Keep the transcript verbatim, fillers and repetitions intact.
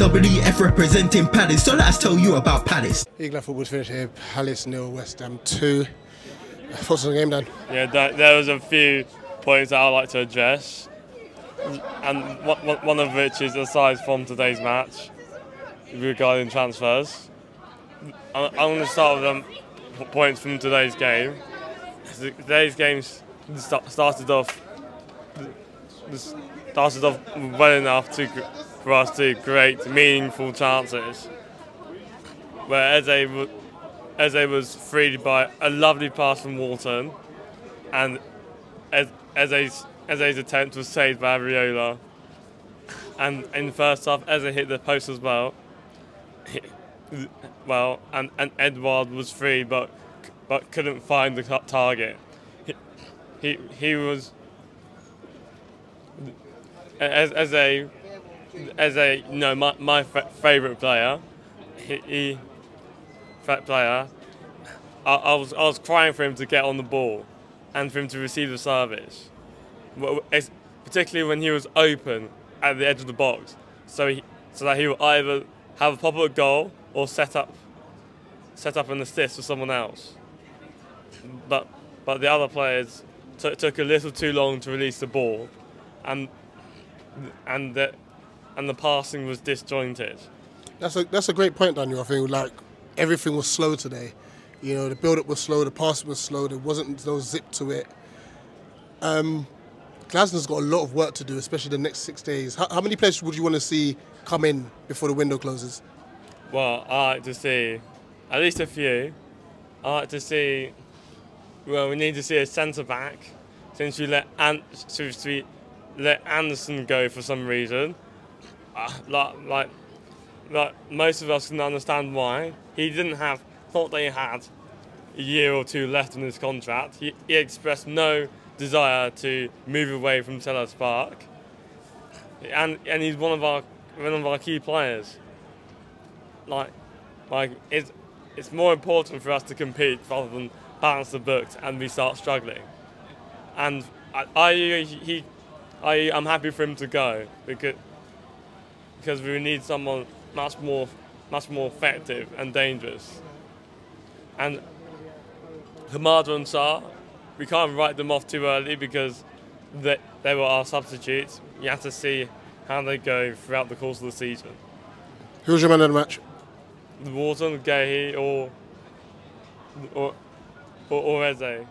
W D F representing Palace, so let's tell you about Palace. Eagle-Eyed Football finished here, Palace nil, West Ham two. Thoughts on the game, Dan? Yeah, there was a few points that I'd like to address, and one of which is aside from today's match regarding transfers. I'm going to start with the points from today's game. Today's game started off started off well enough to, for us to create meaningful chances, where Eze, Eze was freed by a lovely pass from Walton, and Eze's, Eze's attempt was saved by Ariola. And in the first half, Eze hit the post as well. Well, and, and Edouard was free, but but couldn't find the target. He he, he was as as a as a you know, my my favourite player. He, he favorite player. I, I was I was crying for him to get on the ball, and for him to receive the service, well, it's, particularly when he was open at the edge of the box, so he so that he would either have a pop at a goal, or set up, set up an assist for someone else. But but the other players took took a little too long to release the ball, and and the and the passing was disjointed. That's a that's a great point, Daniel. I think like everything was slow today. You know, the build-up was slow, the passing was slow. There wasn't no zip to it. Um, Glasnow's got a lot of work to do, especially the next six days. How, how many players would you want to see come in before the window closes? Well, I like to see at least a few. I like to see. Well, we need to see a centre back, since we let and since we let Anderson go for some reason. Uh, like, like, like most of us can understand why he didn't have. Thought they had a year or two left on his contract. He, he expressed no desire to move away from Selhurst Park, and and he's one of our one of our key players. Like, like it's it's more important for us to compete rather than balance the books and we start struggling. And I, I he, I I'm happy for him to go because because we need someone much more much more effective and dangerous. And Hamadou and Sa, we can't write them off too early because they, they were our substitutes. You have to see how they go throughout the course of the season. Who was your man of the match? Walton, Gehi, or or or, or Eze.